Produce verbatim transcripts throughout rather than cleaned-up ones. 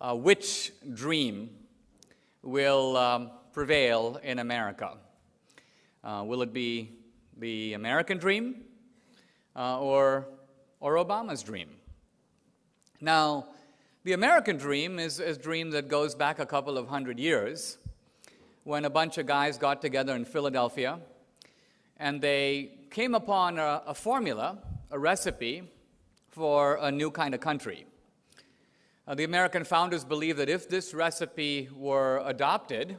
uh, which dream will um, prevail in America? Uh, will it be the American dream uh, or, or Obama's dream? Now, the American dream is a dream that goes back a couple of hundred years when a bunch of guys got together in Philadelphia and they came upon a, a formula, a recipe for a new kind of country. Uh, the American founders believed that if this recipe were adopted,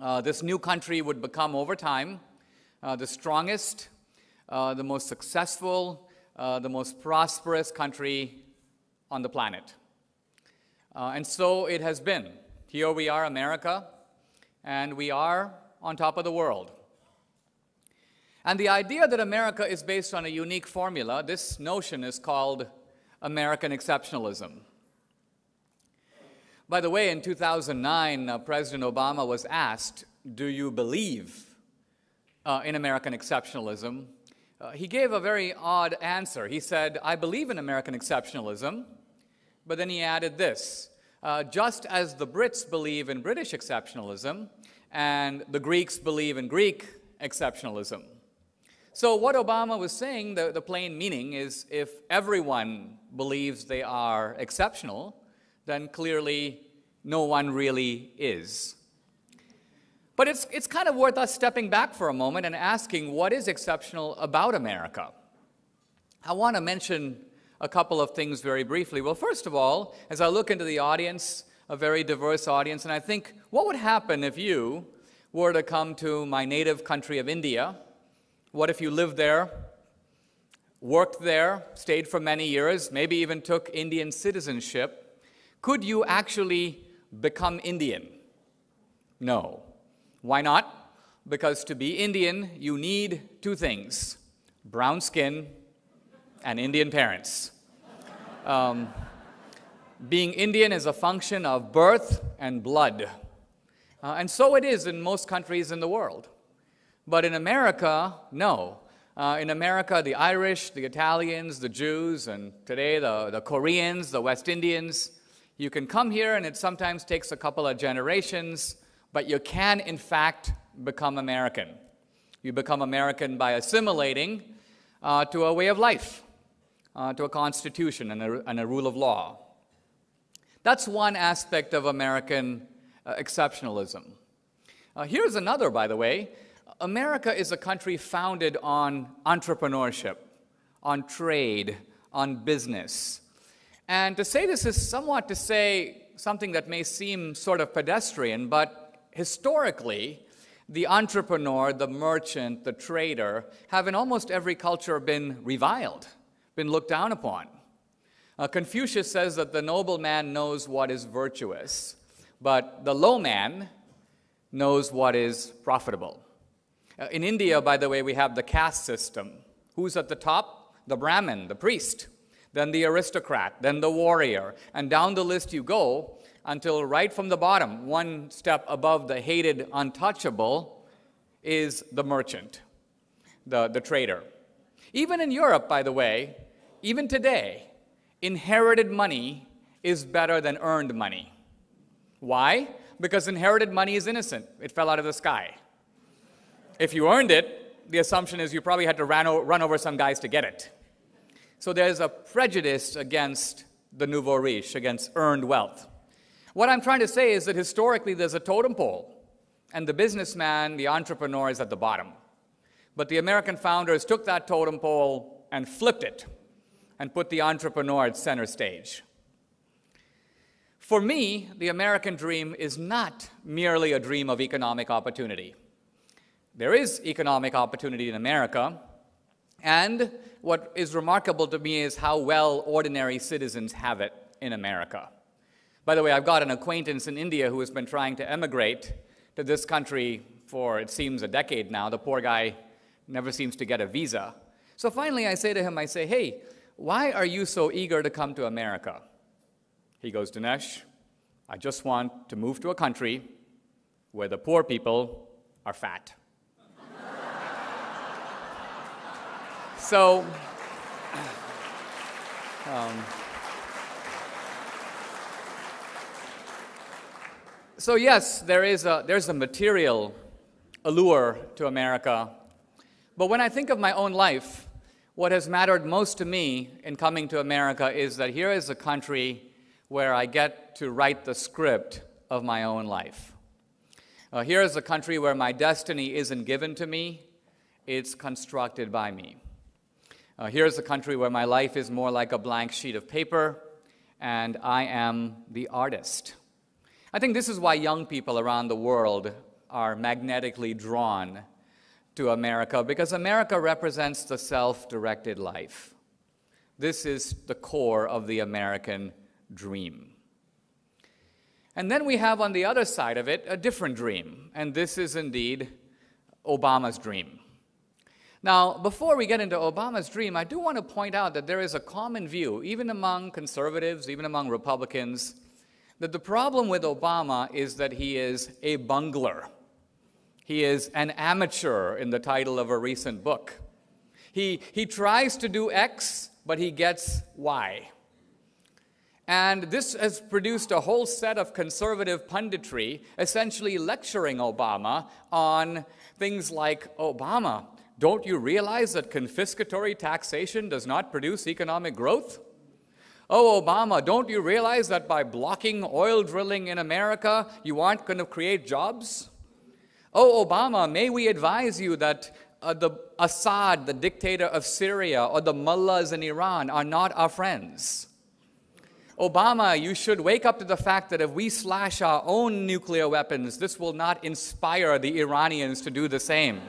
uh, this new country would become, over time, uh, the strongest, uh, the most successful, uh, the most prosperous country on the planet. Uh, and so it has been. Here we are, America, and we are on top of the world. And the idea that America is based on a unique formula, this notion is called American exceptionalism. By the way, in two thousand nine, uh, President Obama was asked, do you believe uh, in American exceptionalism? Uh, he gave a very odd answer. He said, I believe in American exceptionalism, but then he added this, uh, just as the Brits believe in British exceptionalism and the Greeks believe in Greek exceptionalism. So what Obama was saying, the, the plain meaning is, if everyone believes they are exceptional, then clearly no one really is. But it's, it's kind of worth us stepping back for a moment and asking, what is exceptional about America? I want to mention a couple of things very briefly. Well, first of all, as I look into the audience, a very diverse audience, and I think, what would happen if you were to come to my native country of India? What if you lived there, worked there, stayed for many years, maybe even took Indian citizenship? Could you actually become Indian? No. Why not? Because to be Indian, you need two things, brown skin and Indian parents. Um, being Indian is a function of birth and blood. Uh, and so it is in most countries in the world. But in America, no. Uh, in America, the Irish, the Italians, the Jews, and today the, the Koreans, the West Indians, you can come here and it sometimes takes a couple of generations, but you can, in fact, become American. You become American by assimilating uh, to a way of life, uh, to a constitution and a, and a rule of law. That's one aspect of American uh, exceptionalism. Uh, here's another, by the way. America is a country founded on entrepreneurship, on trade, on business. And to say this is somewhat to say something that may seem sort of pedestrian, but historically, the entrepreneur, the merchant, the trader have in almost every culture been reviled, been looked down upon. Uh, Confucius says that the noble man knows what is virtuous, but the low man knows what is profitable. Uh, in India, by the way, we have the caste system. Who's at the top? The Brahmin, the priest, then the aristocrat, then the warrior, and down the list you go, until right from the bottom, one step above the hated untouchable, is the merchant, the, the trader. Even in Europe, by the way, even today, inherited money is better than earned money. Why? Because inherited money is innocent. It fell out of the sky. If you earned it, the assumption is you probably had to ran o- run over some guys to get it. So there's a prejudice against the nouveau riche, against earned wealth. What I'm trying to say is that historically there's a totem pole, and the businessman, the entrepreneur, is at the bottom. But the American founders took that totem pole and flipped it and put the entrepreneur at center stage. For me, the American dream is not merely a dream of economic opportunity. There is economic opportunity in America, and what is remarkable to me is how well ordinary citizens have it in America. By the way, I've got an acquaintance in India who has been trying to emigrate to this country for, it seems, a decade now. The poor guy never seems to get a visa. So finally I say to him, I say, hey, why are you so eager to come to America? He goes, Dinesh, I just want to move to a country where the poor people are fat. So, um, So yes, there is a, there's a material allure to America. But when I think of my own life, what has mattered most to me in coming to America is that here is a country where I get to write the script of my own life. Uh, here is a country where my destiny isn't given to me, it's constructed by me. Uh, here is a country where my life is more like a blank sheet of paper, and I am the artist. I think this is why young people around the world are magnetically drawn to America, because America represents the self-directed life. This is the core of the American dream. And then we have on the other side of it a different dream, and this is indeed Obama's dream. Now, before we get into Obama's dream, I do want to point out that there is a common view, even among conservatives, even among Republicans, that the problem with Obama is that he is a bungler. He is an amateur in the title of a recent book. He, he tries to do X, but he gets Y. And this has produced a whole set of conservative punditry essentially lecturing Obama on things like, Obama, don't you realize that confiscatory taxation does not produce economic growth? Oh, Obama, don't you realize that by blocking oil drilling in America, you aren't going to create jobs? Oh, Obama, may we advise you that uh, the Assad, the dictator of Syria, or the mullahs in Iran are not our friends. Obama, you should wake up to the fact that if we slash our own nuclear weapons, this will not inspire the Iranians to do the same.